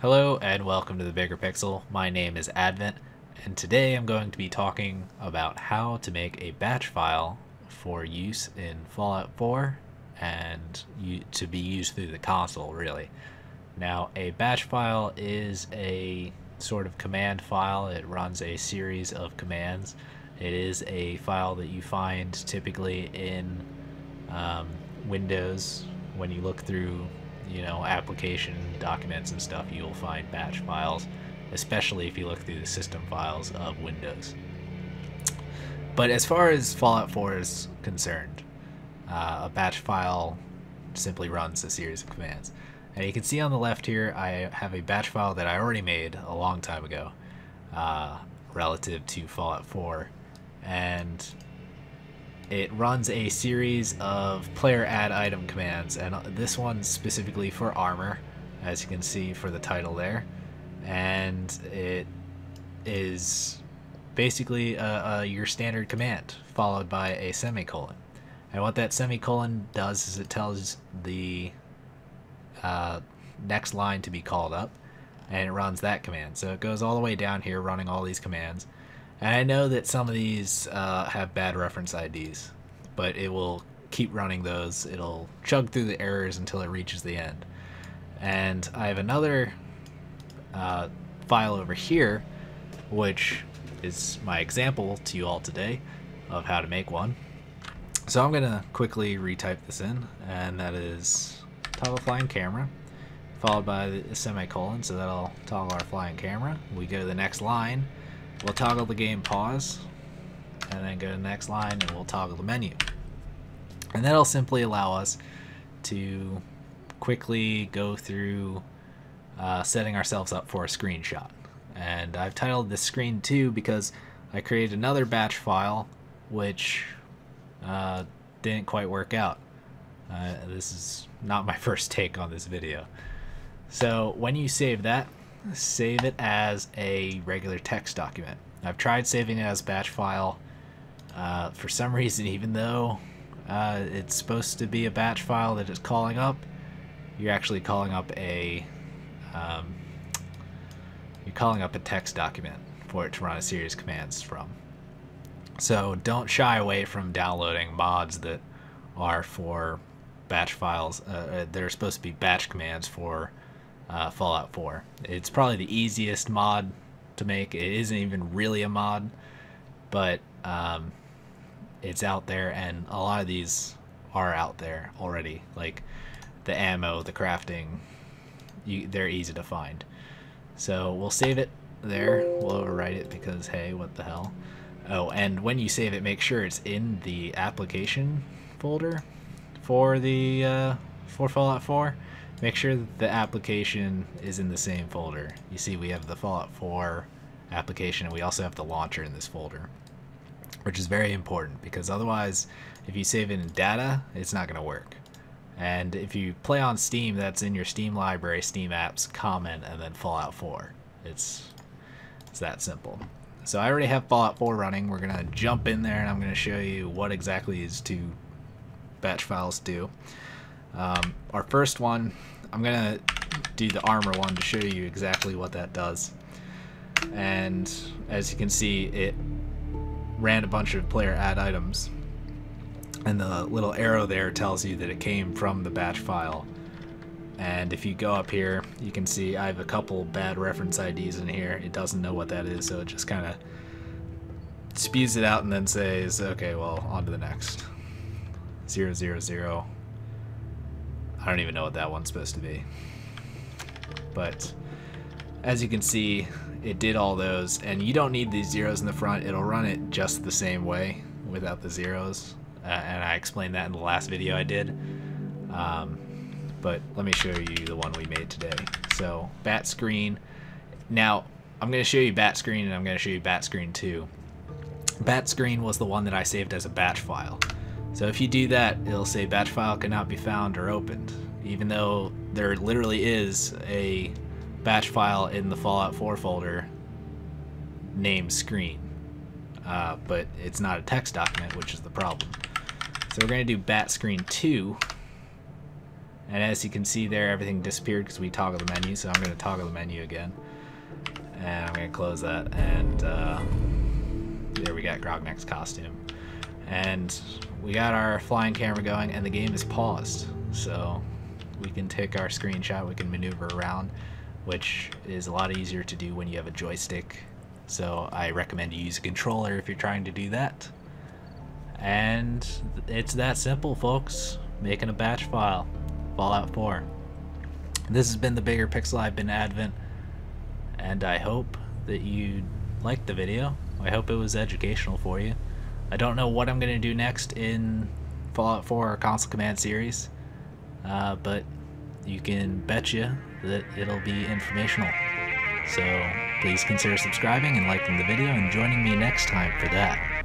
Hello and welcome to The Bigger Pixel. My name is Advent, and today I'm going to be talking about how to make a batch file for use in Fallout 4 and to be used through the console, really. Now, a batch file is a sort of command file. It runs a series of commands. It is a file that you find typically in Windows. When you look through application documents and stuff, you'll find batch files, especially if you look through the system files of Windows. But as far as Fallout 4 is concerned, a batch file simply runs a series of commands. And you can see on the left here, I have a batch file that I already made a long time ago relative to Fallout 4. And it runs a series of player add item commands, and this one's specifically for armor, as you can see for the title there. And it is basically your standard command followed by a semicolon. And what that semicolon does is it tells the next line to be called up, and it runs that command. So it goes all the way down here running all these commands. And I know that some of these have bad reference IDs, but it will keep running those. It'll chug through the errors until it reaches the end. And I have another file over here, which is my example to you all today of how to make one. So I'm going to quickly retype this in, and that is toggle flying camera, followed by a semicolon, so that'll toggle our flying camera. We go to the next line. We'll toggle the game pause, and then go to the next line, and we'll toggle the menu. And that'll simply allow us to quickly go through setting ourselves up for a screenshot. And I've titled this Screen 2 because I created another batch file, which didn't quite work out. This is not my first take on this video. So when you save that, save it as a regular text document. I've tried saving it as batch file. For some reason, even though it's supposed to be a batch file that it's calling up, you're actually calling up a text document for it to run a series of commands from. So don't shy away from downloading mods that are for batch files. They're supposed to be batch commands for Fallout 4. It's probably the easiest mod to make. It isn't even really a mod, but it's out there, and a lot of these are out there already. Like the ammo, the crafting, they're easy to find. So we'll save it there. We'll overwrite it because, hey, what the hell? Oh, and when you save it, make sure it's in the application folder for the for Fallout 4. Make sure that the application is in the same folder. You see, we have the Fallout 4 application, and we also have the launcher in this folder, which is very important, because otherwise, if you save it in data, it's not going to work. And if you play on Steam, that's in your Steam library, Steam apps, comment, and then Fallout 4. It's that simple. So I already have Fallout 4 running. We're going to jump in there, and I'm going to show you what exactly these two batch files do. Our first one, I'm going to do the armor one to show you exactly what that does. And as you can see, it ran a bunch of player add items. And the little arrow there tells you that it came from the batch file. And if you go up here, you can see I have a couple bad reference IDs in here. It doesn't know what that is, so it just kind of spews it out and then says, okay, well, on to the next. 000. I don't even know what that one's supposed to be. But as you can see, it did all those, and you don't need these zeros in the front. It'll run it just the same way without the zeros, and I explained that in the last video I did. But let me show you the one we made today. So bat screen. Now I'm going to show you bat screen, and I'm going to show you bat screen 2. Bat screen was the one that I saved as a batch file. So if you do that, it'll say batch file cannot be found or opened, even though there literally is a batch file in the Fallout 4 folder named Screen, but it's not a text document, which is the problem. So we're going to do bat screen 2, And as you can see there, everything disappeared because we toggle the menu, so I'm going to toggle the menu again. And I'm going to close that, and there we got Grognak's costume. And we got our flying camera going, and the game is paused. So we can take our screenshot, we can maneuver around, which is a lot easier to do when you have a joystick. So I recommend you use a controller if you're trying to do that. And it's that simple, folks. Making a batch file. Fallout 4. This has been The Bigger Pixel. I've been Advent, and I hope that you liked the video. I hope it was educational for you. I don't know what I'm going to do next in Fallout 4 or Console Command series, but you can betcha that it'll be informational. So please consider subscribing and liking the video and joining me next time for that.